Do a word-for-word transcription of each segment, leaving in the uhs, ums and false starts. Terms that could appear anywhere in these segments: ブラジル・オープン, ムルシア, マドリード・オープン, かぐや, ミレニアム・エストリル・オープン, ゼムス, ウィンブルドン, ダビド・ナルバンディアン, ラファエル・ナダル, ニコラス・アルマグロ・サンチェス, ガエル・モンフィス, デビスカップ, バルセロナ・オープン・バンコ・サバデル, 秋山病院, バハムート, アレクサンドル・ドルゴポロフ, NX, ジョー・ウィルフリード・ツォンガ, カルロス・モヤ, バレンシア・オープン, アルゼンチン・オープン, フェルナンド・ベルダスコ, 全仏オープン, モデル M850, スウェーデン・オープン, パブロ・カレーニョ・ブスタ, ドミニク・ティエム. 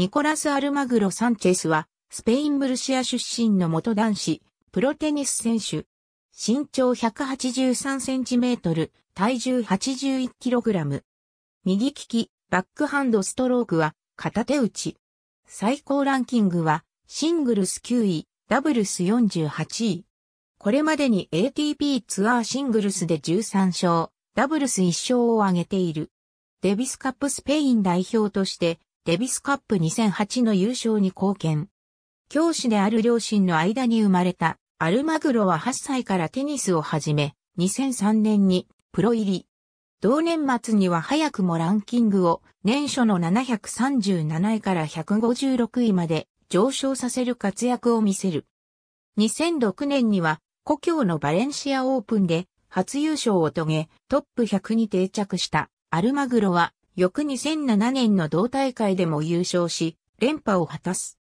ニコラス・アルマグロ・サンチェスは、スペイン・ムルシア出身の元男子、プロテニス選手。身長ひゃくはちじゅうさんセンチメートル、体重 はちじゅういちキログラム。右利き、バックハンドストロークは、片手打ち。最高ランキングは、シングルスきゅうい、ダブルスよんじゅうはちい。これまでに エーティーピー ツアーシングルスでじゅうさんしょう、ダブルスいっしょうを挙げている。デビスカップスペイン代表として、デビスカップにせんはちの優勝に貢献。教師である両親の間に生まれた、アルマグロははっさいからテニスを始め、にせんさんねんにプロ入り。同年末には早くもランキングを年初のななひゃくさんじゅうなないからひゃくごじゅうろくいまで上昇させる活躍を見せる。にせんろくねんには故郷のバレンシアオープンで初優勝を遂げ、トップひゃくに定着したアルマグロは、翌にせんななねんの同大会でも優勝し、連覇を果たす。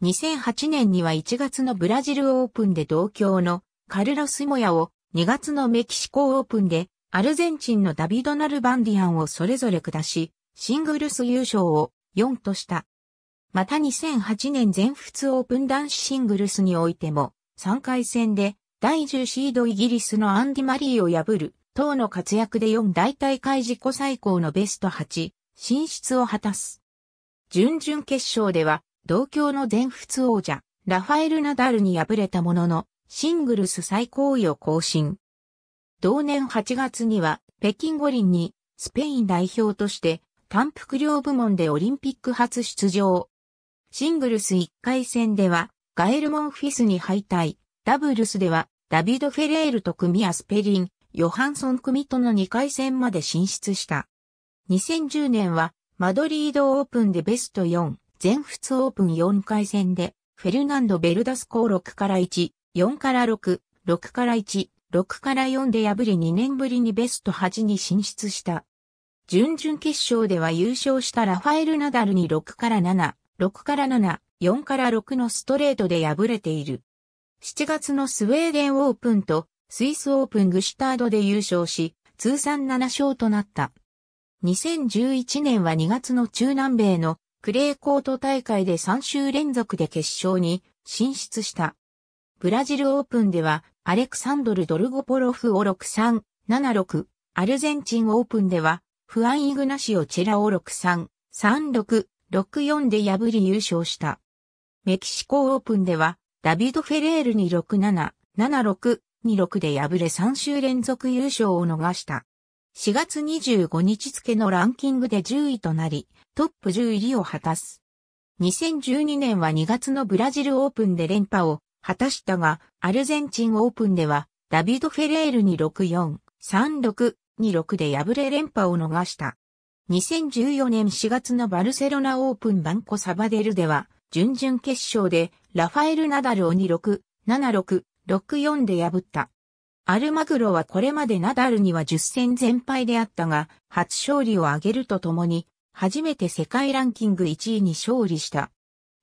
にせんはちねんにはいちがつのブラジルオープンで同郷のカルロス・モヤを、にがつのメキシコオープンでアルゼンチンのダビド・ナルバンディアンをそれぞれ下し、シングルス優勝をよんとした。またにせんはちねん全仏オープン男子シングルスにおいても、さんかい戦でだいじゅうシードイギリスのアンディ・マリーを破る等の活躍でよんだいたいかい自己最高のベストはち進出を果たす。準々決勝では、同郷の全仏王者、ラファエル・ナダルに敗れたものの、シングルス最高位を更新。同年はちがつには、北京五輪に、スペイン代表として、単複量部門でオリンピック初出場。シングルスいっかい戦では、ガエル・モンフィスに敗退、ダブルスでは、ダビド・フェレールと組やスペリン、ヨハンソン組とのにかい戦まで進出した。にせんじゅうねんは、マドリードオープンでベストよん。全仏オープンよんかい戦で、フェルナンド・ベルダスコをろくからいち、よんからろく、ろくからいち、ろくからよんで破りにねんぶりにベストはちに進出した。準々決勝では優勝したラファエル・ナダルにろくからなな、ろくからなな、よんからろくのストレートで敗れている。しちがつのスウェーデンオープンとスイスオープングシュタードで優勝し、通算ななしょうとなった。にせんじゅういちねんはにがつの中南米のクレーコート大会でさんしゅうれんぞくで決勝に進出した。ブラジルオープンではアレクサンドル・ドルゴポロフをろくさん、ななろく、アルゼンチンオープンではフアン・イグナシオ・チェラをろくさん、さんろく、ろくよんで破り優勝した。メキシコオープンではダビド・フェレールにろくなな、ななろく、にろくで敗れさんしゅうれんぞく優勝を逃した。しがつにじゅうごにち付のランキングでじゅういとなり、トップじゅう入りを果たす。にせんじゅうにねんはにがつのブラジルオープンで連覇を果たしたが、アルゼンチンオープンでは、ダビド・フェレールにろくよん、さんろく、にろくで敗れ連覇を逃した。にせんじゅうよねんしがつのバルセロナオープンバンコ・サバデルでは、準々決勝でラファエル・ナダルをにろく、ななろく、ろくよんで破った。アルマグロはこれまでナダルにはじゅっせんぜんぱいであったが、初勝利を挙げるとともに、初めて世界ランキングいちいに勝利した。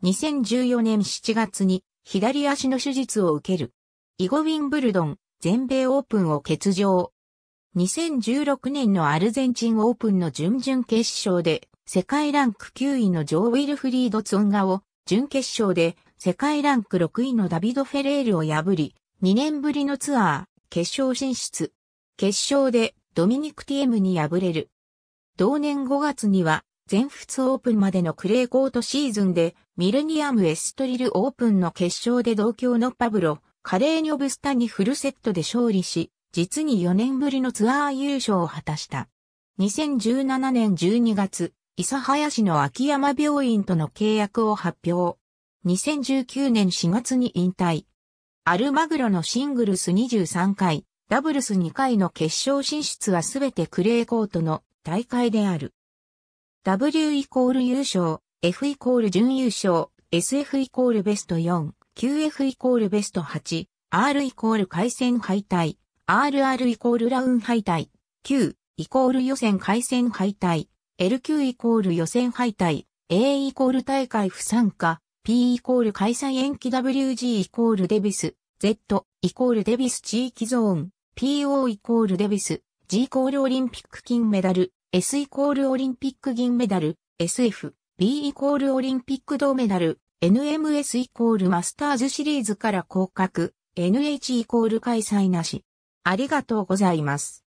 にせんじゅうよねんしちがつに左足の手術を受ける。以後ウィンブルドン、全米オープンを欠場。にせんじゅうろくねんのアルゼンチンオープンの準々決勝で、世界ランクきゅういのジョー・ウィルフリード・ツォンガを、準決勝で世界ランクろくいのダビド・フェレールを破り、にねんぶりのツアー。決勝進出。決勝でドミニク・ティエムに敗れる。同年ごがつには全仏オープンまでのクレーコートシーズンでミレニアム・エストリルオープンの決勝で同郷のパブロ・カレーニョブスタにフルセットで勝利し、実によねんぶりのツアー優勝を果たした。にせんじゅうななねんじゅうにがつ、諫早市の秋山病院との契約を発表。にせんじゅうきゅうねんしがつに引退。アルマグロのシングルスにじゅうさんかい、ダブルスにかいの決勝進出はすべてクレーコートの大会である。W イコール優勝、F イコール準優勝、エスエフ イコールベストよん、キューエフ イコールベストはち、R イコール回戦敗退、アールアール イコールラウン敗退、Q イコール予選回戦敗退、エルきゅう イコール予選敗退、A イコール大会不参加、P イコール開催延期 ダブリュージー イコールデビス、Z イコールデビス地域ゾーン、ピーオー イコールデビス、G イコールオリンピック金メダル、S イコールオリンピック銀メダル、エスエフ B イコールオリンピック銅メダル、エヌエムエス イコールマスターズシリーズから降格、エヌエイチ イコール開催なし。ありがとうございます。